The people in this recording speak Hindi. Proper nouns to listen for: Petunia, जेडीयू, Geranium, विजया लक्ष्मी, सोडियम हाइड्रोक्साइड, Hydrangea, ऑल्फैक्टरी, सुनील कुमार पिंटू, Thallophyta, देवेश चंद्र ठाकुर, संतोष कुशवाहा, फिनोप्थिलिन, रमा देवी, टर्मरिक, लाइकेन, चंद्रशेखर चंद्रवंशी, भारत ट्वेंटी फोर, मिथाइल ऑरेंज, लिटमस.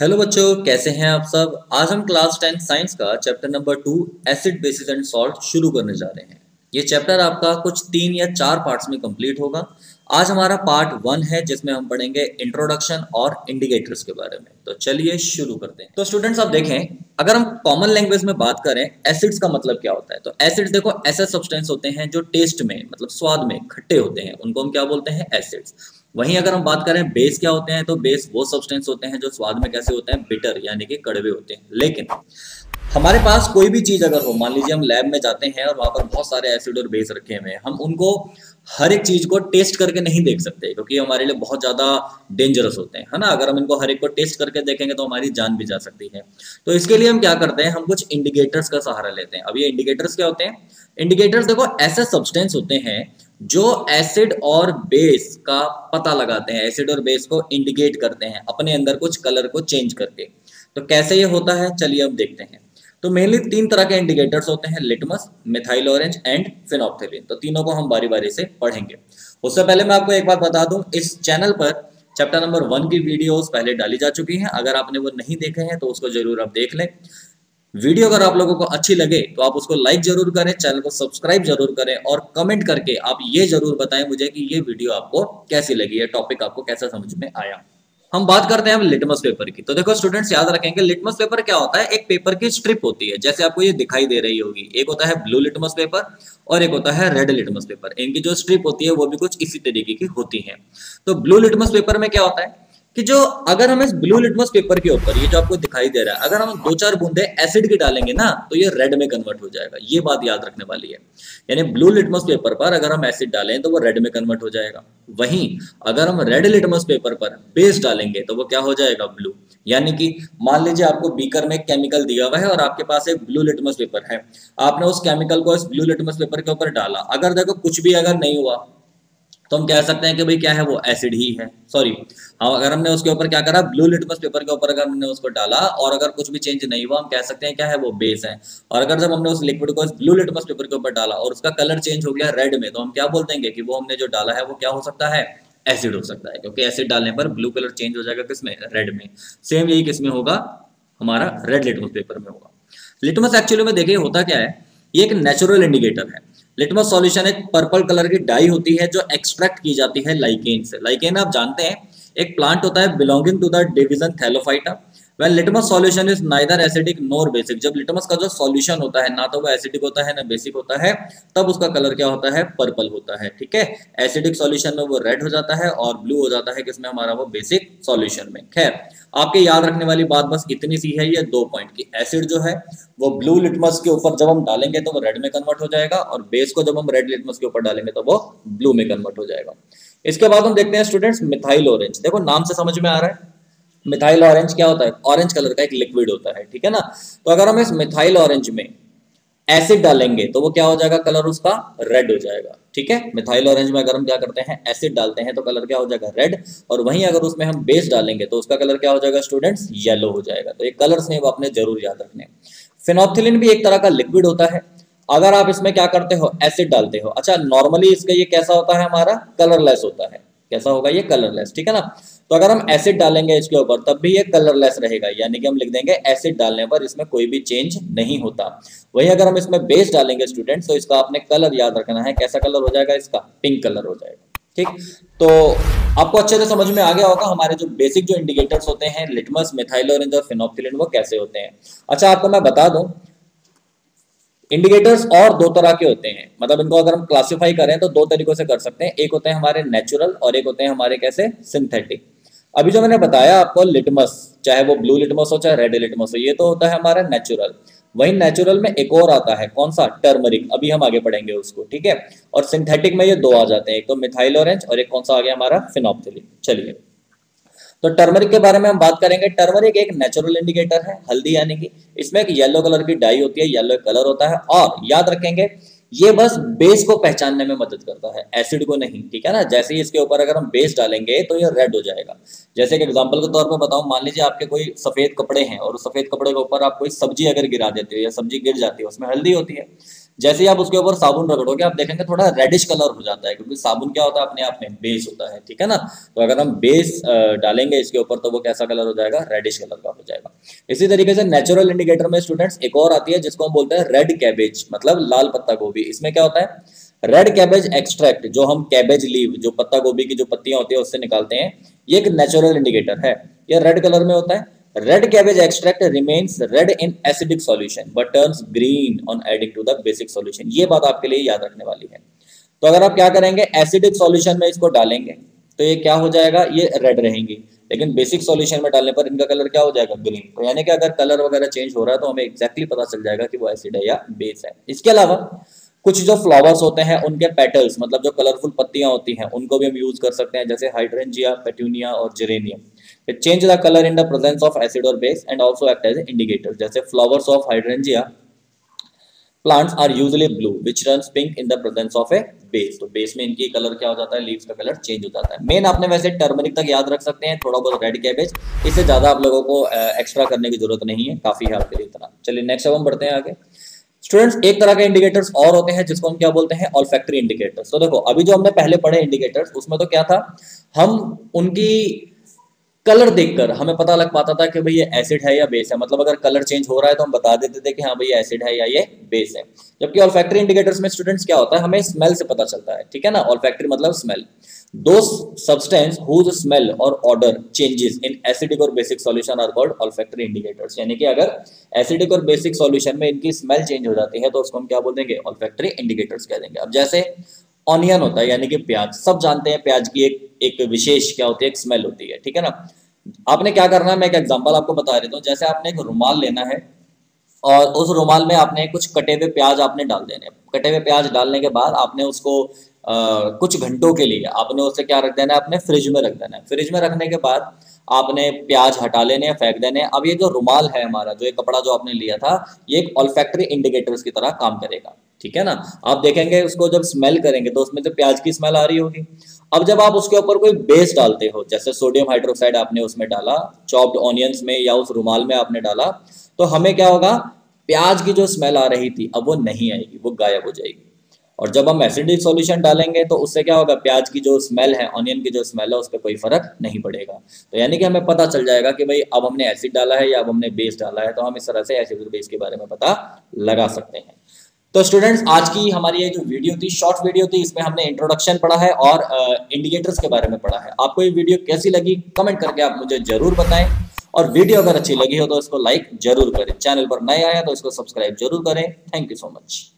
हेलो बच्चों, कैसे हैं आप सब। आज हम क्लास 10 साइंस का chapter number 2 acid bases and salt शुरू करने जा रहे हैं। ये चैप्टर आपका कुछ 3 या 4 पार्ट्स में कंप्लीट होगा। आज हमारा पार्ट 1 है जिसमें हम पढ़ेंगे इंट्रोडक्शन और इंडिकेटर्स के बारे में। तो चलिए शुरू करते हैं। तो स्टूडेंट्स आप देखें, अगर हम कॉमन लैंग्वेज में बात करें एसिड्स का मतलब क्या होता है, तो एसिड्स देखो ऐसे सब्सटेंस होते हैं जो टेस्ट में मतलब स्वाद में खट्टे होते हैं, उनको हम क्या बोलते हैं, एसिड्स। वहीं अगर हम बात करें बेस क्या होते हैं, तो बेस वो सब्सटेंस होते हैं जो स्वाद में कैसे होते हैं, बिटर यानी कि कड़वे होते हैं। लेकिन हमारे पास कोई भी चीज़ अगर हो, मान लीजिए हम लैब में जाते हैं और वहाँ पर बहुत सारे एसिड और बेस रखे हुए हैं, हम उनको हर एक चीज़ को टेस्ट करके नहीं देख सकते क्योंकि हमारे लिए बहुत ज़्यादा डेंजरस होते हैं, है ना। अगर हम इनको हर एक को टेस्ट करके देखेंगे तो हमारी जान भी जा सकती है। तो इसके लिए हम क्या करते हैं, हम कुछ इंडिकेटर्स का सहारा लेते हैं। अब ये इंडिकेटर्स क्या होते हैं, इंडिकेटर्स देखो ऐसे सब्सटेंस होते हैं जो एसिड और बेस का पता लगाते हैं, एसिड और बेस को इंडिकेट करते हैं अपने अंदर कुछ कलर को चेंज करके। तो कैसे ये होता है, चलिए हम देखते हैं। तो मेनली 3 तरह के इंडिकेटर्स होते हैं, लिटमस, मिथाइल ऑरेंज and phenolphthalein. तो तीनों को हम बारी बारी से पढ़ेंगे। उससे पहले मैं आपको एक बात बता दूं, इस चैनल पर चैप्टर नंबर 1 की वीडियोस पहले डाली जा चुकी हैं। अगर आपने वो नहीं देखे हैं तो उसको जरूर आप देख लें। वीडियो अगर आप लोगों को अच्छी लगे तो आप उसको लाइक जरूर करें, चैनल को सब्सक्राइब जरूर करें और कमेंट करके आप ये जरूर बताएं मुझे कि ये वीडियो आपको कैसी लगी, ये टॉपिक आपको कैसा समझ में आया। हम बात करते हैं लिटमस पेपर की। तो देखो स्टूडेंट्स याद रखेंगे, लिटमस पेपर क्या होता है, एक पेपर की स्ट्रिप होती है, जैसे आपको ये दिखाई दे रही होगी। एक होता है ब्लू लिटमस पेपर और एक होता है रेड लिटमस पेपर। इनकी जो स्ट्रिप होती है वो भी कुछ इसी तरीके की होती है। तो ब्लू लिटमस पेपर में क्या होता है कि जो अगर हम इस ब्लू लिटमस पेपर के ऊपर ये जो आपको दिखाई दे रहा है, अगर हम 2-4 बूंदे एसिड की डालेंगे ना तो ये रेड में कन्वर्ट हो जाएगा। ये बात याद रखने वाली है, यानी ब्लू लिटमस पेपर पर अगर हम एसिड डालें तो वो रेड में कन्वर्ट हो जाएगा। वहीं अगर हम रेड लिटमस पेपर पर बेस डालेंगे तो वो क्या हो जाएगा, ब्लू। यानी कि मान लीजिए आपको बीकर में केमिकल दिया हुआ है और आपके पास एक ब्लू लिटमस पेपर है, आपने उस केमिकल को इस ब्लू लिटमस पेपर के ऊपर डाला, अगर देखो कुछ भी अगर नहीं हुआ तो हम कह सकते हैं कि भाई क्या है, वो एसिड ही है। सॉरी, हाँ, अगर हमने उसके ऊपर क्या करा, ब्लू लिटमस पेपर के ऊपर अगर हमने उसको डाला और अगर कुछ भी चेंज नहीं हुआ, हम कह सकते हैं क्या है, वो बेस है। और अगर जब हमने उस लिक्विड को इस ब्लू लिटमस पेपर के ऊपर डाला और उसका कलर चेंज हो गया रेड में, तो हम क्या बोलते हैं कि वो हमने जो डाला है वो क्या हो सकता है, एसिड हो सकता है, क्योंकि एसिड डालने पर ब्लू कलर चेंज हो जाएगा किसमें, रेड में। सेम यही किसमें होगा, हमारा रेड लिटमस पेपर में होगा। लिटमस एक्चुअली में देखिए होता क्या है, ये एक नेचुरल इंडिकेटर है। लिटमस सॉल्यूशन एक पर्पल कलर की डाई होती है जो एक्सट्रैक्ट की जाती है लाइकेन से। लाइकेन आप जानते हैं एक प्लांट होता है belonging to the division Thallophyta. Well लिटमस solution is neither acidic nor basic. जब लिटमस का जो सॉल्यूशन होता है ना तो वो एसिडिक होता है ना बेसिक होता है, तब उसका कलर क्या होता है, पर्पल होता है। ठीक है, एसिडिक सॉल्यूशन में वो रेड हो जाता है और ब्लू हो जाता है किसमें, हमारा वो बेसिक सॉल्यूशन में। खैर आपके याद रखने वाली बात बस इतनी सी है, ये 2 पॉइंट की। एसिड जो है वो ब्लू लिटमस के ऊपर जब हम डालेंगे तो वो रेड में कन्वर्ट हो जाएगा और बेस को जब हम रेड लिटमस के ऊपर डालेंगे तो वो ब्लू में कन्वर्ट हो जाएगा। इसके बाद हम देखते हैं स्टूडेंट्स मिथाइल ऑरेंज। देखो नाम से समझ में आ रहा है, मिथाइल ऑरेंज क्या होता है, ऑरेंज कलर का एक लिक्विड होता है, ठीक है ना। तो अगर हम इस मिथाइल ऑरेंज में एसिड डालेंगे तो वो क्या हो जाएगा, कलर उसका रेड हो जाएगा। ठीक है, मिथाइल ऑरेंज में अगर हम क्या करते हैं, एसिड डालते हैं तो कलर क्या हो जाएगा, रेड। और वहीं अगर उसमें हम बेस डालेंगे तो उसका कलर क्या हो जाएगा स्टूडेंट्स, येलो हो जाएगा। तो ये कलर्स ने वो आपने जरूर याद रखने। फिनोप्थिलिन भी एक तरह का लिक्विड होता है, अगर आप इसमें क्या करते हो, एसिड डालते हो। अच्छा नॉर्मली इसका ये कैसा होता है, हमारा कलरलेस होता है। कैसा होगा ये, कलरलेस, ठीक है ना। तो अगर हम एसिड डालेंगे इसके ऊपर तब भी ये कलरलेस रहेगा, यानी कि हम लिख देंगे एसिड डालने पर इसमें कोई भी चेंज नहीं होता। वहीं अगर हम इसमें बेस डालेंगे स्टूडेंट्स तो इसका आपने कलर याद रखना है, कैसा कलर हो जाएगा इसका, पिंक कलर हो जाएगा। ठीक, तो आपको अच्छे से समझ में आ गया होगा हमारे जो बेसिक जो इंडिकेटर्स होते हैं लिटमस, मिथाइल ऑरेंज और फिनोप्थिलिन, वो कैसे होते हैं। अच्छा आपको मैं बता दूं, इंडिकेटर्स और 2 तरह के होते हैं, मतलब इनको अगर हम क्लासिफाई करें तो 2 तरीकों से कर सकते हैं। एक होते हैं हमारे नेचुरल और एक होते हैं हमारे कैसे, सिंथेटिक। अभी जो मैंने बताया आपको लिटमस, चाहे वो ब्लू लिटमस हो चाहे रेड लिटमस हो, ये तो होता है हमारा नेचुरल। वहीं नेचुरल में एक और आता है, कौन सा, टर्मरिक, अभी हम आगे पढ़ेंगे उसको, ठीक है। और सिंथेटिक में ये 2 आ जाते हैं, एक तो मिथाइल ऑरेंज और एक कौन सा आ गया हमारा, फिनोप्थिलिन। चलिए तो टर्मरिक के बारे में हम बात करेंगे। टर्मरिक एक नेचुरल इंडिकेटर है, हल्दी यानी कि, इसमें एक येलो कलर की डाई होती है, येलो कलर होता है। और याद रखेंगे ये बस बेस को पहचानने में मदद करता है, एसिड को नहीं, ठीक है ना। जैसे ही इसके ऊपर अगर हम बेस डालेंगे तो ये रेड हो जाएगा। जैसे कि एग्जांपल के तौर पर बताऊं, मान लीजिए आपके कोई सफेद कपड़े हैं और उस सफेद कपड़े के ऊपर आप कोई सब्जी अगर गिरा देते हो या सब्जी गिर जाती है, उसमें हल्दी होती है, जैसे ही आप उसके ऊपर साबुन रगड़ोगे आप देखेंगे थोड़ा रेडिश कलर हो जाता है, क्योंकि साबुन क्या होता है अपने आप में बेस होता है, ठीक है ना। तो अगर हम बेस डालेंगे इसके ऊपर तो वो कैसा कलर हो जाएगा, रेडिश कलर का हो जाएगा। इसी तरीके से नेचुरल इंडिकेटर में स्टूडेंट्स एक और आती है जिसको हम बोलते हैं रेड कैबेज, मतलब लाल पत्ता गोभी। इसमें क्या होता है, रेड कैबेज एक्सट्रैक्ट जो हम कैबेज लीव, जो पत्ता गोभी की जो पत्तियां होती है उससे निकालते हैं, ये एक नेचुरल इंडिकेटर है। ये रेड कलर में होता है। Red cabbage extract remains red in acidic solution but turns green on adding to the basic solution. ये बात आपके लिए याद रखने वाली है। तो अगर आप क्या करेंगे, एसिडिक सॉल्यूशन में इसको डालेंगे तो ये क्या हो जाएगा, ये रेड रहेंगी, लेकिन बेसिक सॉल्यूशन में डालने पर इनका कलर क्या हो जाएगा, ग्रीन। तो यानी कि अगर कलर वगैरह चेंज हो रहा है तो हमें एक्जैक्टली पता चल जाएगा कि वो एसिड है या बेस है। इसके अलावा कुछ जो फ्लावर्स होते हैं उनके पेटल्स, मतलब जो कलरफुल पत्तियां होती हैं, उनको भी हम यूज कर सकते हैं, जैसे हाइड्रेंजिया, पेटूनिया और geranium. Change the colour in the presence of acid और base and also act as indicator. जैसे flowers of hydrangea plants are usually blue which turns pink in the presence of a base. तो बेस में इनकी कलर क्या हो जाता है, लीव्स का कलर चेंज हो जाता है। मेन आपने वैसे टर्मरिक तक याद रख सकते हैं, थोड़ा बहुत रेड कैबेज, इससे ज्यादा आप लोगों को एक्स्ट्रा करने की जरूरत नहीं है, काफी है आपके लिए इतना। चलिए नेक्स्ट अब हम बढ़ते हैं आगे स्टूडेंट्स। एक तरह के इंडिकेटर्स और होते हैं जिसको हम क्या बोलते हैं, ऑल्फैक्टरी इंडिकेटर्स। तो देखो अभी जो हमने पहले पढ़े इंडिकेटर्स उसमें तो क्या था, हम उनकी कलर देखकर हमें पता लग पाता था कि भाई ये एसिड है या बेस है, मतलब अगर कलर चेंज हो रहा है तो हम बता देते थे कि हाँ भाई ये एसिड है या ये बेस है। जबकि ऑल्फैक्टरी इंडिकेटर्स में स्टूडेंट्स क्या होता है, हमें स्मेल से पता चलता है, ठीक है ना। ऑल्फैक्टरी मतलब smell. Those substances whose smell और ऑर्डर चेंजेस इन एसिडिक और basic solution are called ऑल्फैक्टरी indicators. यानी कि अगर एसिडिक और बेसिक सॉल्यूशन में इनकी स्मेल चेंज हो जाती है तो उसको हम क्या बोल देंगे, ऑल्फैक्टरी इंडिकेटर्स कह देंगे। अब जैसे ऑनियन होता है यानी कि प्याज, सब जानते हैं प्याज की एक विशेष क्या होती है, एक स्मेल होती है, ठीक है ना। आपने क्या करना है, मैं एक एग्जांपल आपको बता देता हूँ। जैसे आपने एक रुमाल लेना है और उस रुमाल में आपने कुछ कटे हुए प्याज आपने डाल देने। कटे हुए प्याज डालने के बाद आपने उसको कुछ घंटों के लिए आपने उसे क्या रख देना है, आपने फ्रिज में रख देना है। फ्रिज में रखने के बाद आपने प्याज हटा लेने, फेंक देने। अब ये जो रुमाल है हमारा, जो ये कपड़ा जो आपने लिया था, ये एक ऑल्फैक्टरी इंडिकेटर्स की तरह काम करेगा, ठीक है ना। आप देखेंगे उसको जब स्मेल करेंगे तो उसमें तो प्याज की स्मेल आ रही होगी। अब जब आप उसके ऊपर कोई बेस डालते हो, जैसे सोडियम हाइड्रोक्साइड आपने उसमें डाला, चॉप्ड ऑनियंस में या उस रुमाल में आपने डाला, तो हमें क्या होगा, प्याज की जो स्मेल आ रही थी अब वो नहीं आएगी, वो गायब हो जाएगी। और जब हम एसिडिक सॉल्यूशन डालेंगे तो उससे क्या होगा, प्याज की जो स्मेल है, ऑनियन की जो स्मेल है, उस पर कोई फर्क नहीं पड़ेगा। तो यानी कि हमें पता चल जाएगा कि भाई अब हमने एसिड डाला है या अब हमने बेस डाला है। तो हम इस तरह से एसिड और बेस के बारे में पता लगा सकते हैं। तो स्टूडेंट्स आज की हमारी ये जो वीडियो थी, शॉर्ट वीडियो थी, इसमें हमने इंट्रोडक्शन पढ़ा है और इंडिकेटर्स के बारे में पढ़ा है। आपको ये वीडियो कैसी लगी कमेंट करके आप मुझे जरूर बताएं, और वीडियो अगर अच्छी लगी हो तो इसको लाइक जरूर करें। चैनल पर नए आया तो इसको सब्सक्राइब जरूर करें। Thank you so much.